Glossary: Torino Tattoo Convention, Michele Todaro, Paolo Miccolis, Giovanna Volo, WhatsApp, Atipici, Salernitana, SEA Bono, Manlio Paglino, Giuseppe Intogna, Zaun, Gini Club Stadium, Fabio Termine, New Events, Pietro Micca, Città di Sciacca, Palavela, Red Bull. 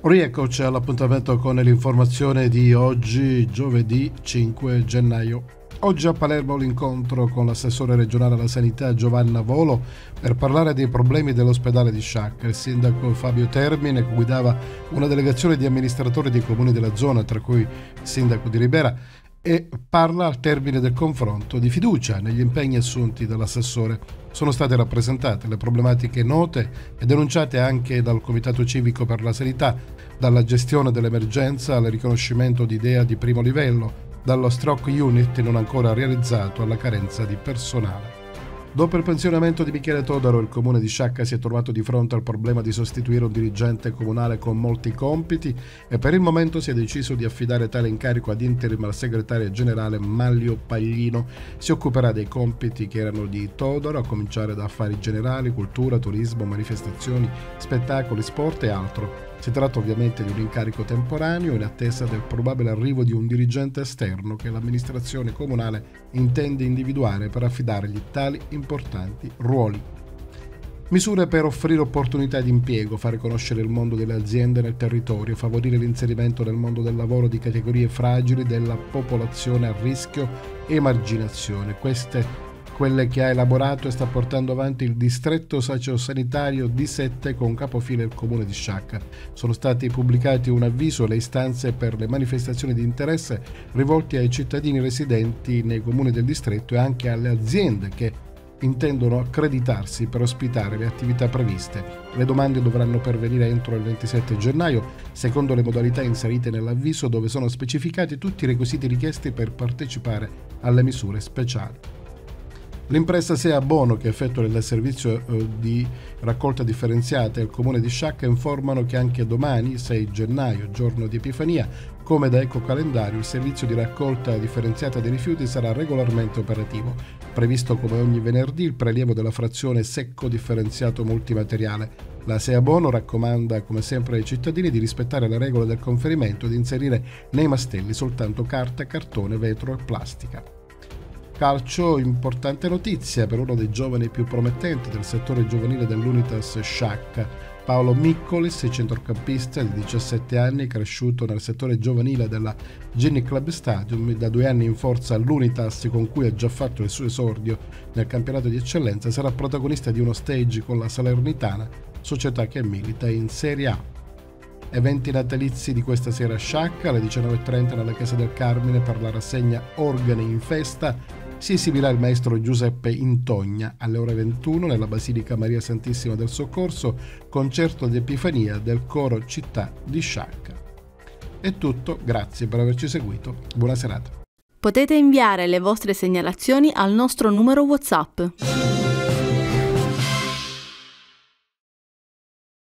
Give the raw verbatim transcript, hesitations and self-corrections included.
Rieccoci all'appuntamento con l'informazione di oggi, giovedì cinque gennaio. Oggi a Palermo l'incontro con l'assessore regionale alla sanità Giovanna Volo per parlare dei problemi dell'ospedale di Sciacca. Il sindaco Fabio Termine guidava una delegazione di amministratori dei comuni della zona, tra cui il sindaco di Ribera, e parla al termine del confronto di fiducia negli impegni assunti dall'assessore. Sono state rappresentate le problematiche note e denunciate anche dal Comitato Civico per la Sanità, dalla gestione dell'emergenza al riconoscimento di idea di primo livello, dallo stroke unit non ancora realizzato alla carenza di personale. Dopo il pensionamento di Michele Todaro, il comune di Sciacca si è trovato di fronte al problema di sostituire un dirigente comunale con molti compiti e per il momento si è deciso di affidare tale incarico ad interim al segretario generale Manlio Paglino. Si occuperà dei compiti che erano di Todaro, a cominciare da affari generali, cultura, turismo, manifestazioni, spettacoli, sport e altro. Si tratta ovviamente di un incarico temporaneo in attesa del probabile arrivo di un dirigente esterno che l'amministrazione comunale intende individuare per affidargli tali importanti ruoli. Misure per offrire opportunità di impiego, fare conoscere il mondo delle aziende nel territorio, favorire l'inserimento nel mondo del lavoro di categorie fragili della popolazione a rischio e emarginazione. Queste quelle che ha elaborato e sta portando avanti il distretto socio-sanitario D sette con capofila il comune di Sciacca. Sono stati pubblicati un avviso e le istanze per le manifestazioni di interesse rivolte ai cittadini residenti nei comuni del distretto e anche alle aziende che intendono accreditarsi per ospitare le attività previste. Le domande dovranno pervenire entro il ventisette gennaio, secondo le modalità inserite nell'avviso dove sono specificati tutti i requisiti richiesti per partecipare alle misure speciali. L'impresa S E A Bono, che effettua il servizio di raccolta differenziata al comune di Sciacca, informano che anche domani, sei gennaio, giorno di Epifania, come da ecocalendario, il servizio di raccolta differenziata dei rifiuti sarà regolarmente operativo. Previsto come ogni venerdì il prelievo della frazione secco differenziato multimateriale. La S E A Bono raccomanda, come sempre, ai cittadini di rispettare le regole del conferimento e di inserire nei mastelli soltanto carta, cartone, vetro e plastica. Calcio, importante notizia per uno dei giovani più promettenti del settore giovanile dell'Unitas Sciacca. Paolo Miccolis, centrocampista di diciassette anni, cresciuto nel settore giovanile della Gini Club Stadium, da due anni in forza all'Unitas, con cui ha già fatto il suo esordio nel campionato di eccellenza, sarà protagonista di uno stage con la Salernitana, società che milita in Serie A. Eventi natalizi di questa sera a Sciacca, alle diciannove e trenta nella Chiesa del Carmine per la rassegna Organi in Festa, si esibirà il maestro Giuseppe Intogna. Alle ore ventuno nella Basilica Maria Santissima del Soccorso, concerto di Epifania del coro Città di Sciacca. È tutto, grazie per averci seguito, buona serata. Potete inviare le vostre segnalazioni al nostro numero WhatsApp.